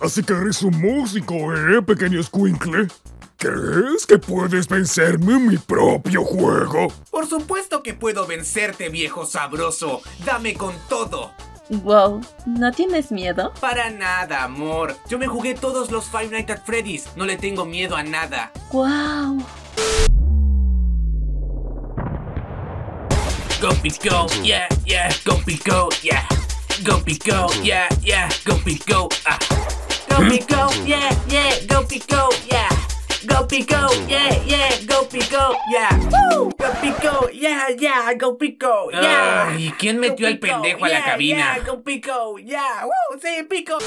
Así que eres un músico, pequeño Squinkle. ¿Crees que puedes vencerme en mi propio juego? Por supuesto que puedo vencerte, viejo sabroso. Dame con todo. Wow, ¿no tienes miedo? Para nada, amor. Yo me jugué todos los Five Nights at Freddy's. No le tengo miedo a nada. Wow. Go Pico, yeah, yeah. Go Pico, yeah. Go Pico, yeah, yeah. Go Pico, ah. Go Pico, yeah, yeah. Go Pico, yeah. Go Pico, yeah, yeah, go Pico, yeah. Woo! Go Pico, yeah, yeah, go Pico, yeah. ¿Y quién metió al pendejo a la cabina? Yeah, go Pico, yeah. Woo, sí, Pico.